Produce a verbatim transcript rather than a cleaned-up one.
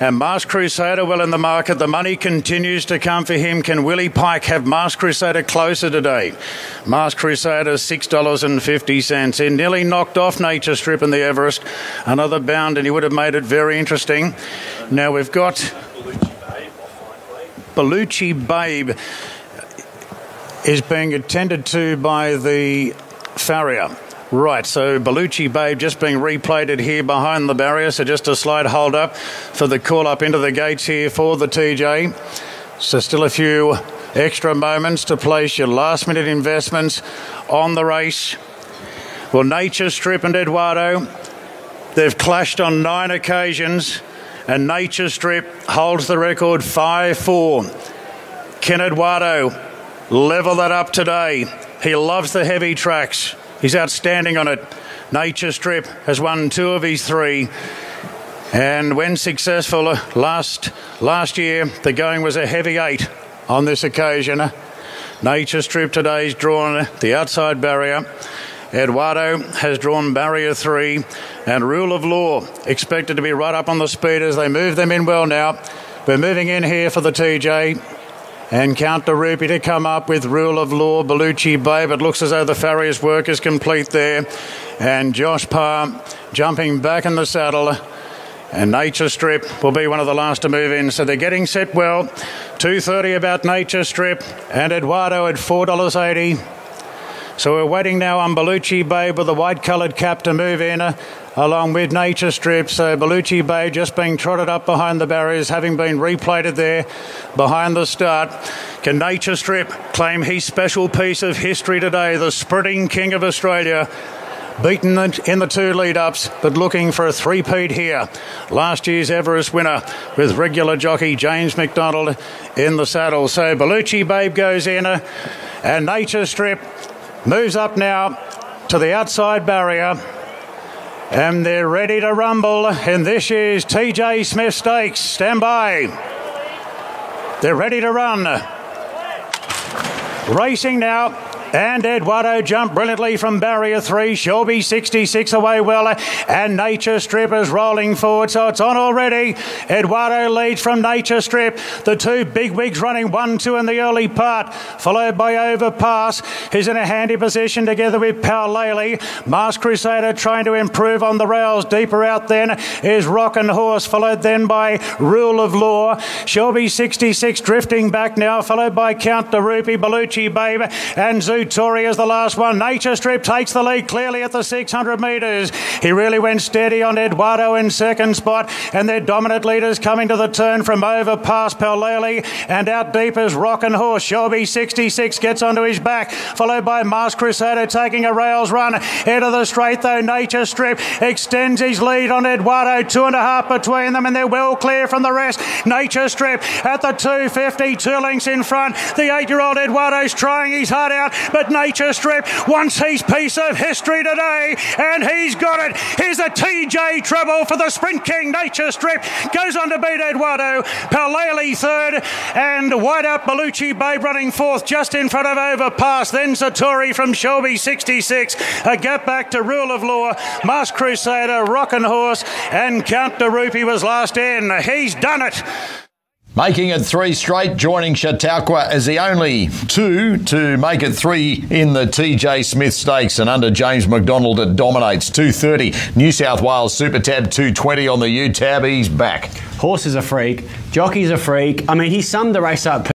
And Mars Crusader well in the market. The money continues to come for him. Can Willie Pike have Mars Crusader closer today? Mars Crusader six dollars and fifty cents. He nearly knocked off Nature Strip in the Everest. Another bound and he would have made it very interesting. Now we've got Bellucci Babe is being attended to by the farrier. Right, so Bellucci Babe just being replated here behind the barrier, so just a slight hold up for the call up into the gates here for the T J. So still a few extra moments to place your last minute investments on the race. Well, Nature Strip and Eduardo, they've clashed on nine occasions and Nature Strip holds the record five four. Can Eduardo level that up today? He loves the heavy tracks. He's outstanding on it. Nature Strip has won two of his three. And when successful last, last year, the going was a heavy eight on this occasion. Nature Strip today's drawn the outside barrier. Eduardo has drawn barrier three. And Rule of Law expected to be right up on the speed as they move them in well now. We're moving in here for the T J. And Count De Rupee to come up with Rule of Law, Bellucci Babe. It looks as though the farrier's work is complete there. And Josh Parr jumping back in the saddle. And Nature Strip will be one of the last to move in. So they're getting set well. two thirty about Nature Strip. And Eduardo at four dollars eighty. So we're waiting now on Bellucci Babe with the white-coloured cap to move in, along with Nature Strip. So Bellucci Babe just being trotted up behind the barriers, having been replated there behind the start. Can Nature Strip claim his special piece of history today, the sprinting king of Australia, beaten in the two lead-ups, but looking for a three-peat here. Last year's Everest winner with regular jockey James McDonald in the saddle. So Bellucci Babe goes in, and Nature Strip moves up now to the outside barrier. And they're ready to rumble in this year's T J Smith Stakes. Stand by. They're ready to run. Racing now. And Eduardo jumped brilliantly from barrier three. Shelby sixty-six away well. And Nature Strip is rolling forward. So it's on already. Eduardo leads from Nature Strip. The two big wigs running one, two in the early part. Followed by Overpass, who's in a handy position together with Paolele. Mars Crusader trying to improve on the rails. Deeper out then is Rockin' Horse. Followed then by Rule of Law. Shelby sixty-six drifting back now. Followed by Count De Rupee, Bellucci Babe and Zoo. Satori is the last one. Nature Strip takes the lead clearly at the six hundred metres. He really went steady on Eduardo in second spot, and their dominant leaders coming to the turn from Overpass, Paolele, and out deep is Rockin' Horse. Shelby sixty-six gets onto his back, followed by Mars Crusader taking a rails run. Head of the straight though, Nature Strip extends his lead on Eduardo. Two and a half between them, and they're well clear from the rest. Nature Strip at the two fifty, two lengths in front. The eight-year-old Eduardo's trying his heart out, but Nature Strip wants his piece of history today, and he's got it. Here's a T J treble for the Sprint King. Nature Strip goes on to beat Eduardo. Paolele third, and wide up Bellucci Babe running fourth, just in front of Overpass. Then Satori from Shelby sixty-six. A gap back to Rule of Law, Mars Crusader, Rockin' Horse, and Count De Rupee was last in. He's done it. Making it three straight, joining Chautauqua as the only two to make it three in the T J Smith Stakes, and under James McDonald it dominates. two thirty, New South Wales Super Tab two twenty on the U-Tab. He's back. Horse is a freak. Jockey's a freak. I mean, he summed the race up.